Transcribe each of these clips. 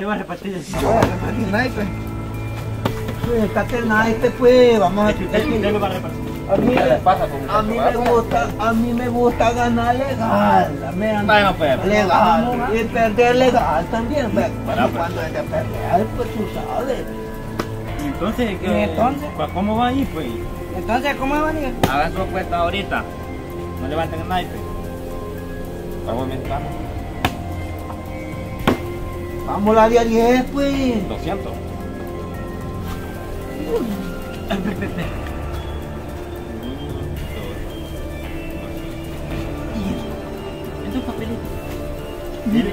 Te voy a repartir el sitio. Vamos a quitar el dinero para repartir. A mí me gusta ganar legal. Legal. Y perder legal también. Cuando es de perder, pues tú sabes. Entonces, ¿cómo va a ir, pues? Hagan su apuesta ahorita. No levanten el naipe. Vamos a aumentar. Vamos la de a 10, pues. 200.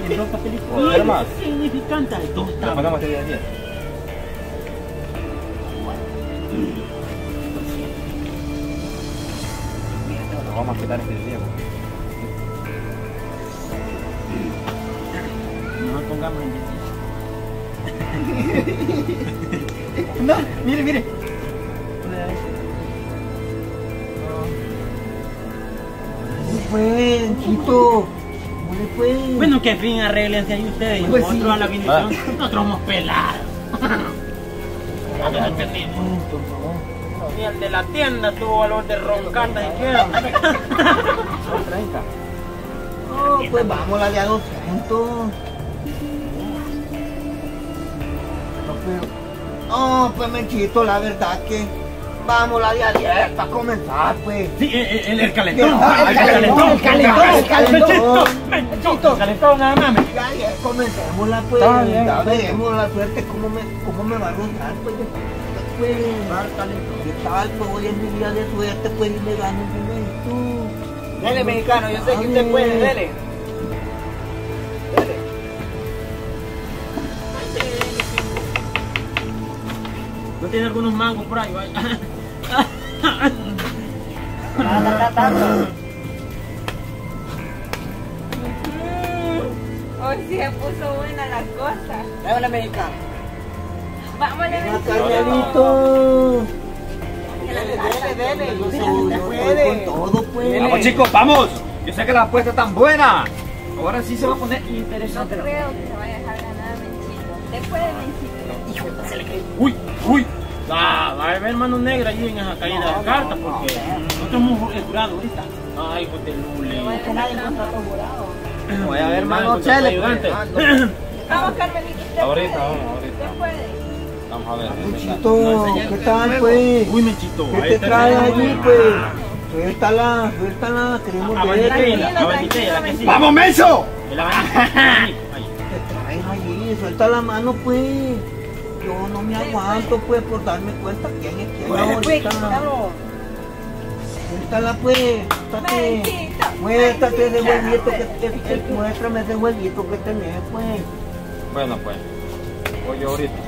Dos papelitos. Joder, más. Significante. Dos tablas. Ponemos de a 10. Vamos a quitar este Diego. No nos pongamos en no, mire. Buen chico. Bueno, que fin, arreglense ahí ustedes. Pues nosotros sí. A la bendición, nosotros somos pelados. Y el de la tienda tuvo valor de roncanda y queda. Son 30. Oh, pues vamos la de a 200. Oh, pues Menchito, la verdad que vamos la de a 10 para comenzar, pues. Sí, el calentón. El calentón. Menchito, nada más. Ya, comencémosla, pues. Ya veremos la suerte cómo me va a rondar, pues. Pues, márcale, ¿qué tal? Pues hoy es mi día de suerte, pues, y me gano un dinero. Dele, mexicano, yo sé que usted puede, dele. ¿No tiene algunos mangos por ahí? Vaya. Hoy sí se puso buena la cosa. Dale, mexicano. Vamos, Leverito. Dele. Vamos, chicos, vamos. Yo sé que la apuesta es tan buena. Ahora sí se va a poner interesante. No creo que se vaya a dejar ganar, Menchito. Después de Menchito. Hijo, se le cae. Uy. Ah, va a haber mano negra allí en esa caída de las cartas porque nosotros hemos jurado ahorita. Ay, hijo de lule. No vaya a haber mano chele. Vamos, Carmelito. Ahorita. Vamos a ver. Menchito, ¿qué tal, pues? Uy, Menchito. ¿Qué te traes allí, pues? Suéltala, queremos ver. La que sí. ¡Vamos, Mencho! ¿Qué traes allí? Suelta la mano, pues. Yo no me aguanto, pues, por darme cuenta quién es quién. Suéltala, pues. Muéstrame ese huevito que tenés, pues. Bueno, pues. Voy yo ahorita.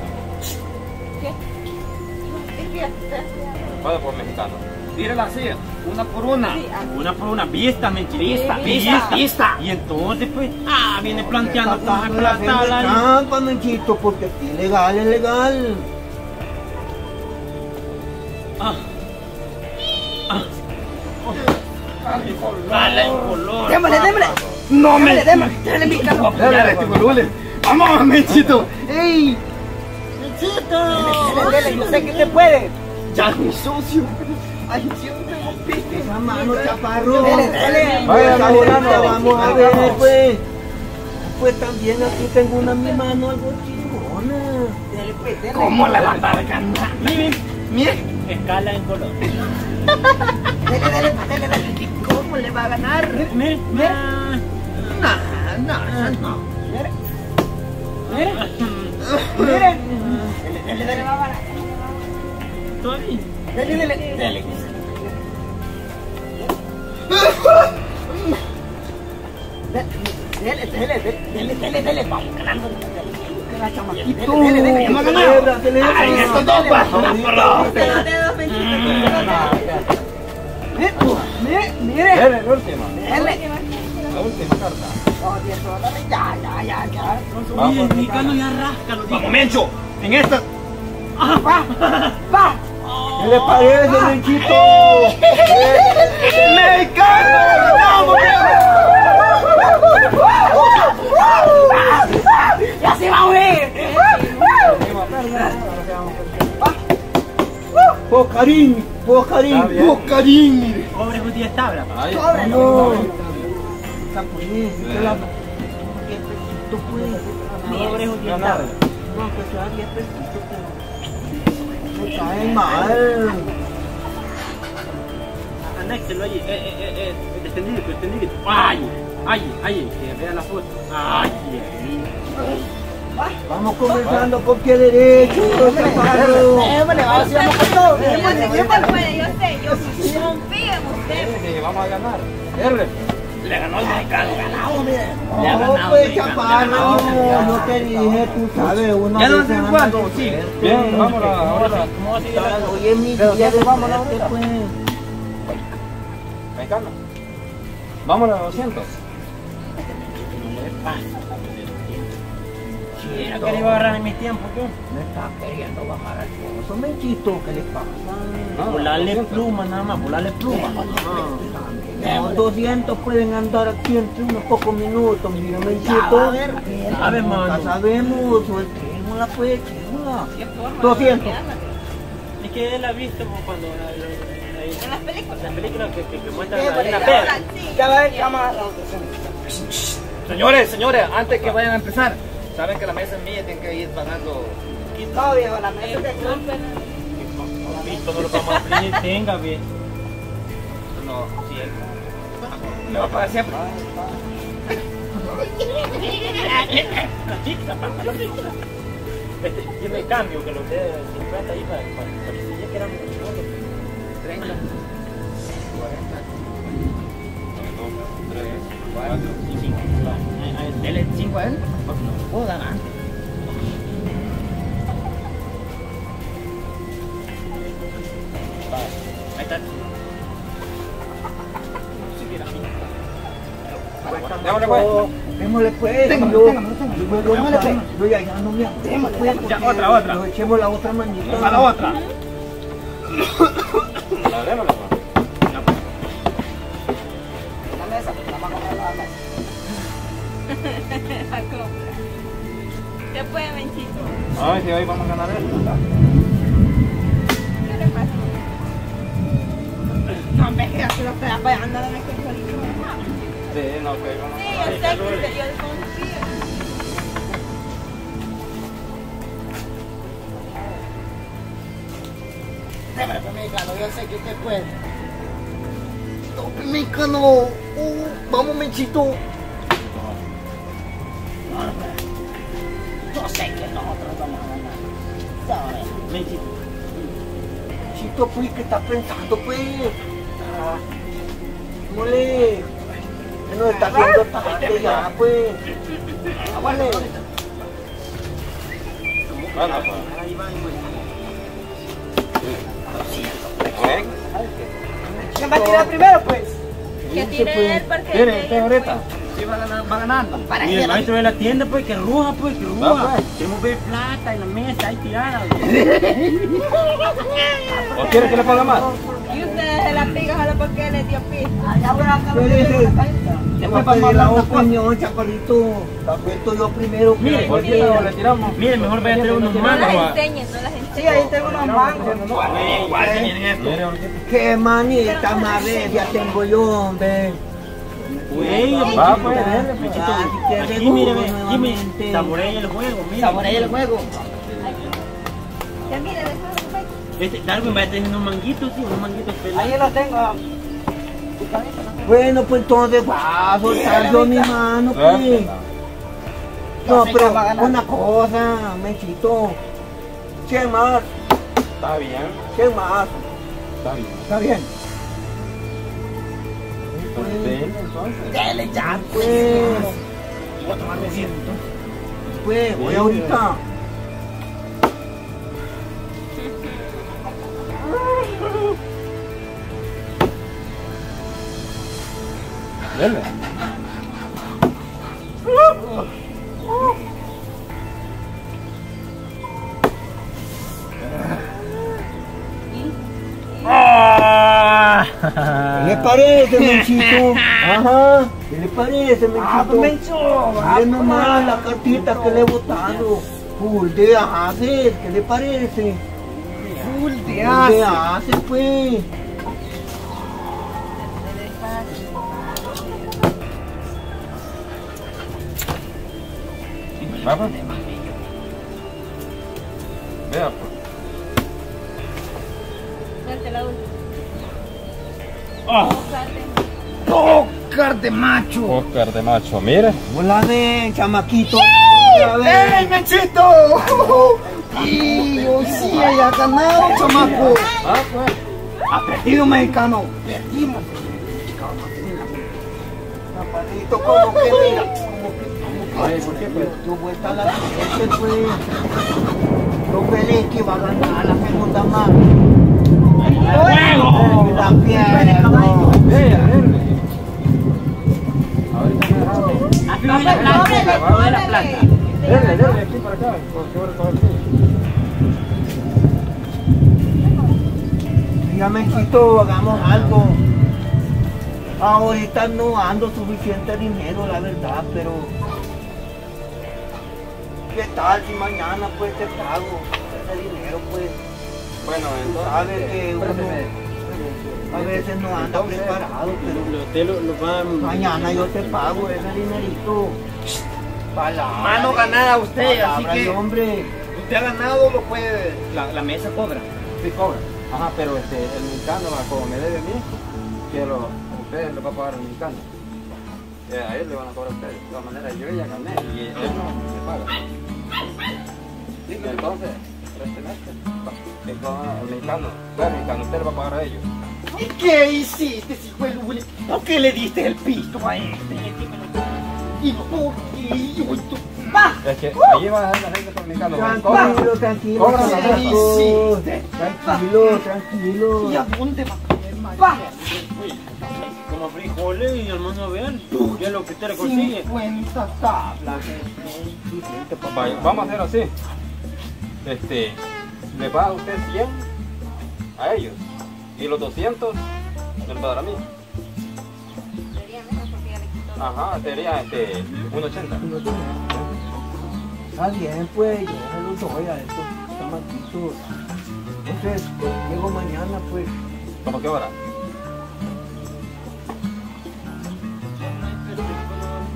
Por mexicano. Tírala así, una por una. Vista. Y entonces, pues, viene planteando toda la trampa, Menchito, porque aquí es legal. Démosle. No me le démosle. Vamos, Menchito. ¡Ey! Dele, yo sé que te puede. Ya, mi socio. Ay, siempre me piste. Esa mano, chaparro. Dele. Vamos a ver, pues. Pues también aquí tengo una mi mano algo chingona. Dele, pues, dele. ¿Cómo la va a ganar? Mire. Escala en color. Dele. ¿Cómo le va a ganar? Mire. No. Mire. Dele. Dele. Dele. Vamos ganando. Dele. Ay, estos dos pasos. Mire. La última carta. Ya. Vamos, mexicano, ya rascalo. Vamos, Mencho. En esta. ¡Va! ¿Qué le parece, Menchito? ¡Mexicano! ¡Vamos! ¡Ya se va a ver! Bocarín. Pobre Guti de Tabra. Pobre no. Está pobre Guti de Tabra. No, pues se dan 10 pesitos. Me caen mal. Anéxelo, oye. Descendido. Ay, que vean la foto. Vamos conversando con qué derecho, Chaparro. Vamos con todo. Yo sé, confío en usted. Vamos a ganar. Le ganó el mercado. No, pues, Chaparro, no te dije, tú sabes, una. Ya no sé cuándo, sí. Bien, vámonos ahora. Oye, mi día de vámonos ahora. Mexicano. Vámonos a 200. Mira que le iba a agarrar en mis tiempos, ¿qué? Me está queriendo bajar al tiempo. Son mechitos, ¿qué les pasa? Volarle plumas nada más, volarle plumas. Los 200 pueden andar aquí entre unos pocos minutos, mira, mechitos. A ver, mano. Ya sabemos, soltémosla pues, chémosla. 200. Es que él la ha visto cuando... En las películas. Las películas que muestran la perra. Ya va a ver, llama a la otra. Señores, antes que vayan a empezar. Saben que la mesa es mía, tienen que ir pagando. No, viejo, la mesa es de golpe. Papito, no lo vamos a pedir, tenga, viejo. No, siempre. Me va a pagar siempre. La chica, papá, la chica. Yo me cambio, que los de 50 ahí para que se quieran 30, 40, 2, 3, 4 y 5. ¿Dele 5 a él? Oh, da más. Ahí está. Démosle pues. Ya, otra. Nos echemos la otra manita. A la otra. La démosle, la mesa, la mesa. La compra. Se puede, Benchito. Ay, si hoy vamos a ganar esto. ¿Qué le pasa? No, ves que ya se lo está pagando en el consolito. Sí, no, que yo no. Sí, yo sé que usted, yo confío. Déjame, Mexicano, yo sé que usted puede. No, Mexicano. Vamos, Benchito. Yo sé que nosotros vamos a ganar. ¿Sabes? Mechito. Mechito, pues, ¿qué estás pensando, pues? Mole. ¿Qué nos está haciendo esta gente ya, pues? Aguale. Bueno, pues. Ahí va, pues. ¿Quién va a tirar primero, pues? Que tire él, porque... Mire, esta ahorita. Va ganando. Y el maestro de la tienda, pues, que ruja, pues, que ruja. Queremos ver plata en la mesa, ahí tirada. ¿O quieres que le pague más? Y ustedes se la pigan, solo porque le dio pista. Allá por acá, le voy a pagar la opinión, Chaparrito. La cuento yo primero. Mire, mejor vaya a tener unos mangos. No las enseñen, no las enseñen. Sí, ahí tengo unos mangos. Igual, miren esto. Qué manita más bestia tengo yo, hombre. Va, pues, aquí, mire, saborea el juego, mire. Saborea el juego. Ya, mire, Darwin va a tener unos manguitos, sí, unos manguitos pelados. Ahí los tengo. Bueno, pues entonces va a soltar yo mi mano, pues. No, pero una cosa, Mechito. ¿Qué más? Está bien. ¿Qué más? Está bien. Está bien. Dele ya, pues. Voy a tomarme 100. Pues, voy ahorita. Dele. ¿Qué le parece, Menchito? Ajá. ¿Qué le parece, Menchito? Ah, Mencho. Mire nomás la cartita que le he botado. Pulde, ajá, ¿qué le parece? volteas. ¿Qué haces, pues? ¿Papa? Vea, pues. Suelte la dulce. ¡Oh! ¡Oscar de macho! ¡Oscar de macho! ¡Mire! ¡Hola de chamaquito! ¡Ey, mechito! ¡Y yo sí haya ganado, chamaco! ¡Ha perdido, mexicano! ¡Perdimos! Zapatito como que mira. ¿Por qué? Pues tú vuelta a la siguiente, pues. Don Beleque va a ganar la segunda mano. ¡También! Dale aquí para acá, porque ahora está aquí. Dígame, Quito, hagamos algo. Ahorita no ando suficiente dinero, la verdad, pero... ¿Qué tal si mañana, pues, te pago ese dinero, pues? Bueno, entonces... ¿Sabes que uno a veces no anda preparado, pero... Mañana yo te pago ese dinerito. Palabra, mano ganada usted, así que hombre. Usted ha ganado, lo puede. La mesa cobra. Sí, cobra. Ajá, pero el mexicano, como me debe a mí, quiero, ustedes lo va a pagar el mexicano. A él le van a cobrar a ustedes. De todas maneras, yo ya gané y él no me paga. Sí, entonces, el mexicano, usted le va a pagar a ellos. ¿Y qué hiciste, hijo de Lule? ¿Por qué le diste el pisto a este? ¿Y por qué? Es que ahí va a dejar la gente dominicana. Tranquilo, tranquilo. Tranquilo, tranquilo. ¿Y a dónde va a comer, María? Como frijoles y el mundo vean. ¿Qué es lo que usted consigue? 50 tablas. Vamos a hacer así. Le va a usted 100 a ellos. Y los 200 el para mí. Ajá, sería 1.80. Está bien, pues, yo no los doy a estos chamaquitos. Entonces, llego mañana, pues. ¿Cómo qué hora?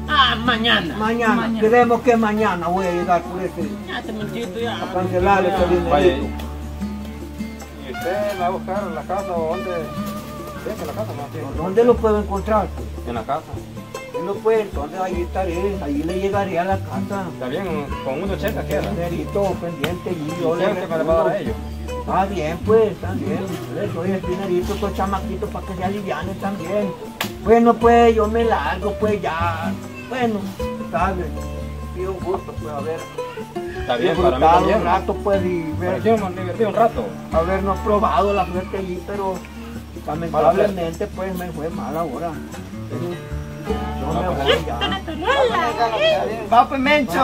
Ah, mañana. Mañana. Creemos que mañana voy a llegar por ese. Ya te mentito ya. A cancelar ese dinerito. ¿Y usted va a buscar en la casa o dónde? ¿Es en la casa? ¿Dónde lo puedo encontrar? En la casa. No, pues entonces ahí estaré, ahí le llegaré a la casa. Está bien, con 1.80 queda. Dinerito pendiente y yo le recuerdo a ellos. Ah, bien, pues, también. Les doy el dinerito a estos chamaquitos para que se alivianen también. Bueno, pues yo me largo, pues ya. Bueno, sabes, pido un gusto, pues a ver. Está bien, para mí también. Un rato, pues, y ver. Yo me divertí un rato. Habernos probado la suerte allí, pero lamentablemente, pues, me fue mal ahora. Va pues, Mencho.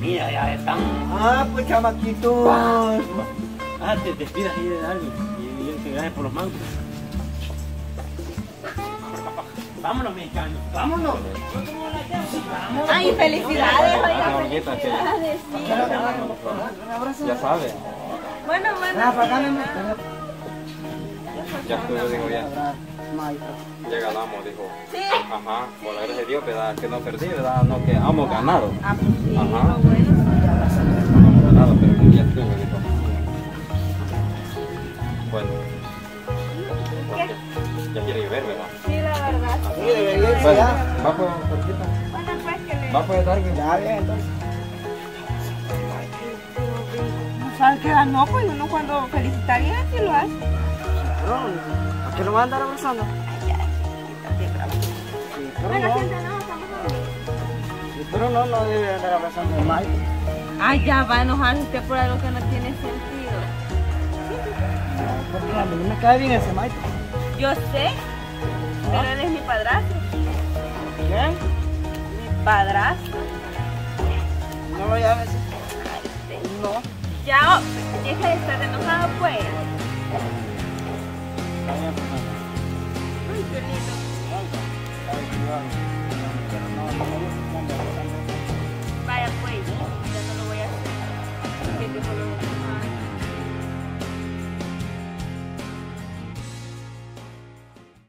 Mira, ya están. Ah, pues, chamaquitos. Ah, te despidas ahí de alguien. Y te gracias por los mangos. Vámonos, mexicanos. Vámonos. Ay, felicidades, oiga, felicidades. Ya sabes. Bueno, bueno. Ya estuvo, dijo ya. Ya ganamos, dijo. Sí. Ajá, por la gracia de Dios, ¿verdad? Que no perdí, ¿verdad? No, que hemos ganado. Ajá. Hemos ganado, pero ya estuvo, dijo. Bueno. Ya quiere llover, ¿verdad? Sí, la verdad. Sí, debería ser. Va por poquito. Bueno, pues que le... Va por tarde. Ya, bien, entonces. ¿Sabes qué ganó? Pues uno cuando felicita a alguien así lo hace. ¿A qué lo va a andar abrazando? Ay, ya, quítate, bravo. Sí, pero bueno, no. Gente, no, estamos a... Sí, pero no debe andar abrazando mal. Ay, ya va a enojar usted por algo que no tiene sentido. No, porque a mí me cae bien ese Mike. Yo sé, pero él es mi padrastro. ¿Qué? Mi padrastro. No lo llames. No. Ya, deja de estar enojado, pues. Ay, qué lindo.